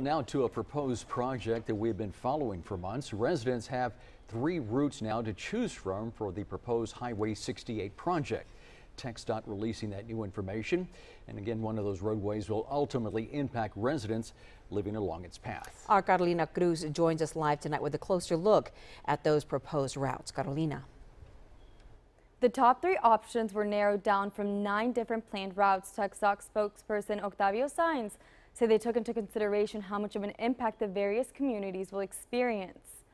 go now to a proposed project that we've been following for months. Residents have three routes now to choose from for the proposed Highway 68 project. TxDOT releasing that new information. And again, one of those roadways will ultimately impact residents living along its path. Our Carolina Cruz joins us live tonight with a closer look at those proposed routes. Carolina. The top three options were narrowed down from 9 different planned routes. TxDOT spokesperson Octavio Sainz said they took into consideration how much of an impact the various communities will experience.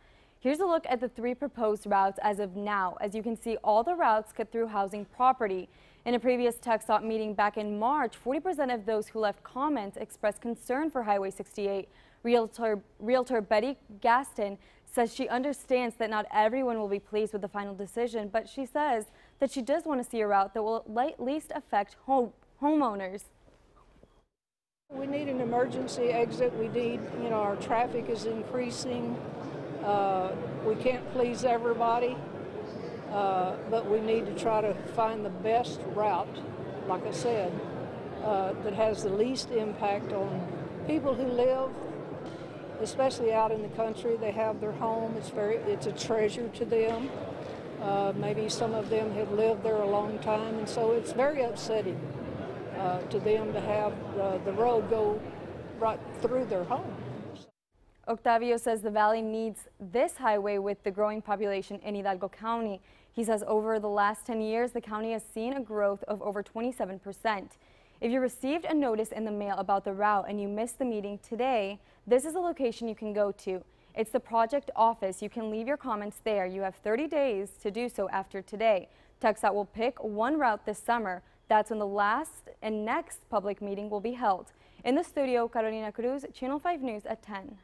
Here's a look at the 3 proposed routes as of now. As you can see, all the routes cut through housing property. In a previous TxDOT meeting back in March, 40% of those who left comments expressed concern for Highway 68. Realtor Betty Gaston says she understands that not everyone will be pleased with the final decision, but she says that she does want to see a route that will least affect homeowners. We need an emergency exit. We need, our traffic is increasing. We can't please everybody, but we need to try to find the best route, like I said, that has the least impact on people who live, especially out in the country. They have their home. It's a treasure to them. Maybe some of them have lived there a long time, and so it's very upsetting to them to have the road go right through their home. Octavio says the valley needs this highway with the growing population in Hidalgo County. He says over the last 10 years, the county has seen a growth of over 27%. If you received a notice in the mail about the route and you missed the meeting today, this is a location you can go to. It's the project office. You can leave your comments there. You have 30 days to do so after today. TxDOT will pick one route this summer. That's when the last and next public meeting will be held. In the studio, Carolina Cruz, Channel 5 News at 10.